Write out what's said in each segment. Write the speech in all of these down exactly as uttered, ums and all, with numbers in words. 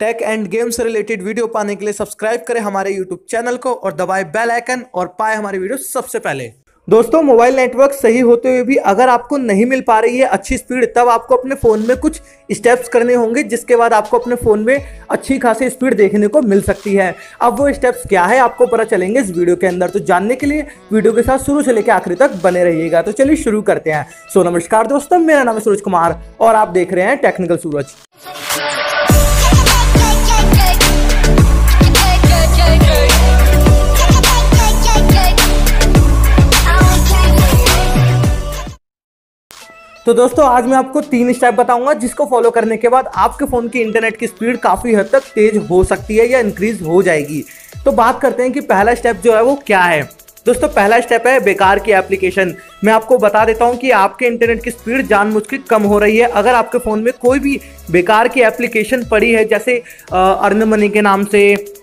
Take and game से related video पाने के लिए सब्सक्राइब करें हमारे यूट्यूब चैनल को और दबाएं बेल आइकन और पाएं हमारी वीडियो सबसे पहले। दोस्तों, मोबाइल नेटवर्क सही होते हुए भी अगर आपको नहीं मिल पा रही है अच्छी स्पीड, तब आपको अपने फ़ोन में कुछ स्टेप्स करने होंगे जिसके बाद आपको अपने फ़ोन में अच्छी खासी स्पीड देखने को मिल सकती है। अब वो स्टेप्स क्या है आपको पता चलेंगे इस वीडियो के अंदर, तो जानने के लिए वीडियो के साथ शुरू से लेकर आखिरी तक बने रहिएगा। तो चलिए शुरू करते हैं। सो नमस्कार दोस्तों, मेरा नाम है सूरज कुमार और आप देख रहे हैं टेक्निकल सूरज। तो दोस्तों, आज मैं आपको तीन स्टेप बताऊंगा जिसको फॉलो करने के बाद आपके फ़ोन की इंटरनेट की स्पीड काफ़ी हद तक तेज़ हो सकती है या इंक्रीज़ हो जाएगी। तो बात करते हैं कि पहला स्टेप जो है वो क्या है। दोस्तों, पहला स्टेप है बेकार की एप्लीकेशन। मैं आपको बता देता हूं कि आपके इंटरनेट की स्पीड जानबूझ के कम हो रही है अगर आपके फ़ोन में कोई भी बेकार की एप्लीकेशन पड़ी है, जैसे अर्न मनी के नाम से,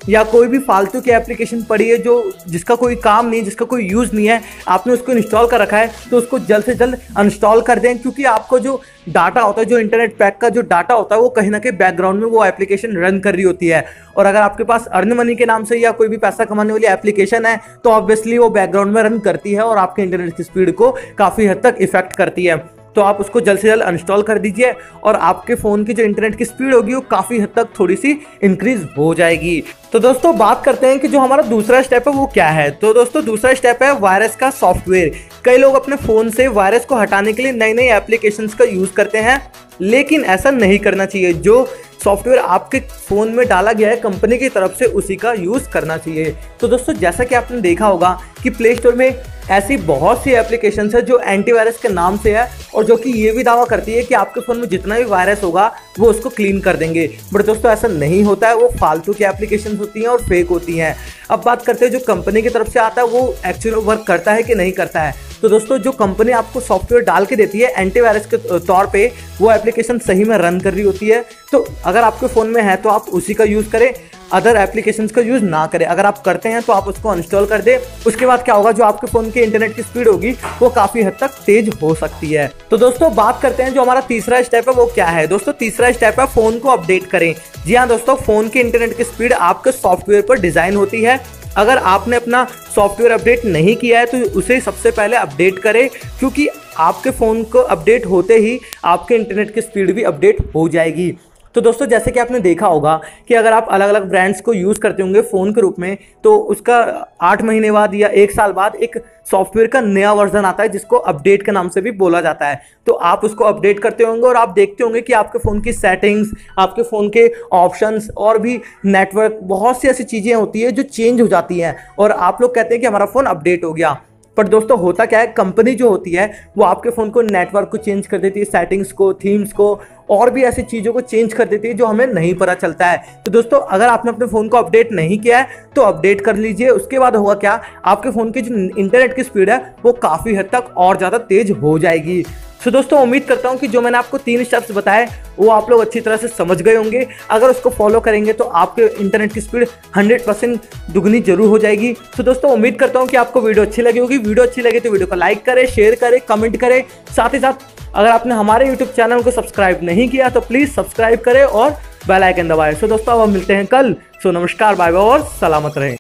या कोई भी फालतू की एप्लीकेशन पड़ी है जो जिसका कोई काम नहीं, जिसका कोई यूज़ नहीं है, आपने उसको इंस्टॉल कर रखा है। तो उसको जल्द से जल्द अनइंस्टॉल कर दें, क्योंकि आपको जो डाटा होता है, जो इंटरनेट पैक का जो डाटा होता है, वो कहीं ना कहीं बैकग्राउंड में वो एप्लीकेशन रन कर रही होती है। और अगर आपके पास अर्न मनी के नाम से या कोई भी पैसा कमाने वाली एप्लीकेशन है तो ऑब्वियसली वो बैकग्राउंड में रन करती है और आपके इंटरनेट की स्पीड को काफ़ी हद तक इफेक्ट करती है। तो आप उसको जल्द से जल्द अनइंस्टॉल कर दीजिए और आपके फ़ोन की जो इंटरनेट की स्पीड होगी वो काफ़ी हद तक थोड़ी सी इंक्रीज़ हो जाएगी। तो दोस्तों, बात करते हैं कि जो हमारा दूसरा स्टेप है वो क्या है। तो दोस्तों, दूसरा स्टेप है वायरस का सॉफ्टवेयर। कई लोग अपने फ़ोन से वायरस को हटाने के लिए नई नई एप्लीकेशंस का यूज़ करते हैं, लेकिन ऐसा नहीं करना चाहिए। जो सॉफ्टवेयर आपके फ़ोन में डाला गया है कंपनी की तरफ से, उसी का यूज़ करना चाहिए। तो दोस्तों, जैसा कि आपने देखा होगा कि प्ले स्टोर में ऐसी बहुत सी एप्लीकेशंस है जो एंटीवायरस के नाम से है और जो कि ये भी दावा करती है कि आपके फ़ोन में जितना भी वायरस होगा वो उसको क्लीन कर देंगे। बट दोस्तों, ऐसा नहीं होता है। वो फालतू की एप्लीकेशंस होती हैं और फेक होती हैं। अब बात करते हैं जो कंपनी की तरफ से आता है वो एक्चुअल वर्क करता है कि नहीं करता है। तो दोस्तों, जो कंपनी आपको सॉफ्टवेयर डाल के देती है एंटीवायरस के तौर पे, वो एप्लीकेशन सही में रन कर रही होती है। तो अगर आपके फ़ोन में है तो आप उसी का यूज़ करें, अदर एप्लीकेशंस का यूज़ ना करें। अगर आप करते हैं तो आप उसको अनइंस्टॉल कर दें। उसके बाद क्या होगा, जो आपके फ़ोन के इंटरनेट की स्पीड होगी वो काफ़ी हद तक तेज़ हो सकती है। तो दोस्तों, बात करते हैं जो हमारा तीसरा स्टेप है वो क्या है। दोस्तों, तीसरा स्टेप है फ़ोन को अपडेट करें। जी हाँ दोस्तों, फ़ोन के इंटरनेट की स्पीड आपके सॉफ्टवेयर पर डिज़ाइन होती है। अगर आपने अपना सॉफ्टवेयर अपडेट नहीं किया है तो उसे सबसे पहले अपडेट करें, क्योंकि आपके फ़ोन को अपडेट होते ही आपके इंटरनेट की स्पीड भी अपडेट हो जाएगी। तो दोस्तों, जैसे कि आपने देखा होगा कि अगर आप अलग अलग ब्रांड्स को यूज़ करते होंगे फ़ोन के रूप में, तो उसका आठ महीने बाद या एक साल बाद एक सॉफ्टवेयर का नया वर्जन आता है जिसको अपडेट के नाम से भी बोला जाता है। तो आप उसको अपडेट करते होंगे और आप देखते होंगे कि आपके फ़ोन की सेटिंग्स, आपके फ़ोन के ऑप्शंस और भी नेटवर्क, बहुत सी ऐसी चीज़ें होती है जो चेंज हो जाती हैं और आप लोग कहते हैं कि हमारा फ़ोन अपडेट हो गया। पर दोस्तों, होता क्या है, कंपनी जो होती है वो आपके फ़ोन को नेटवर्क को चेंज कर देती है, सेटिंग्स को, थीम्स को और भी ऐसी चीज़ों को चेंज कर देती है जो हमें नहीं पता चलता है। तो दोस्तों, अगर आपने अपने फ़ोन को अपडेट नहीं किया है तो अपडेट कर लीजिए। उसके बाद होगा क्या, आपके फ़ोन की जो इंटरनेट की स्पीड है वो काफ़ी हद तक और ज़्यादा तेज़ हो जाएगी। तो दोस्तों, उम्मीद करता हूँ कि जो मैंने आपको तीन स्टेप्स बताए वो आप लोग अच्छी तरह से समझ गए होंगे। अगर उसको फॉलो करेंगे तो आपके इंटरनेट की स्पीड हंड्रेड परसेंट दुगनी जरूर हो जाएगी। तो दोस्तों, उम्मीद करता हूँ कि आपको वीडियो अच्छी लगी होगी। वीडियो अच्छी लगे तो वीडियो को लाइक करें, शेयर करें, कमेंट करें। साथ ही साथ अगर आपने हमारे यूट्यूब चैनल को सब्सक्राइब नहीं किया तो प्लीज़ सब्सक्राइब करें और बेल आइकन दबाएं। सो दोस्तों, अब हम मिलते हैं कल। सो नमस्कार, बाय बाय और सलामत रहें।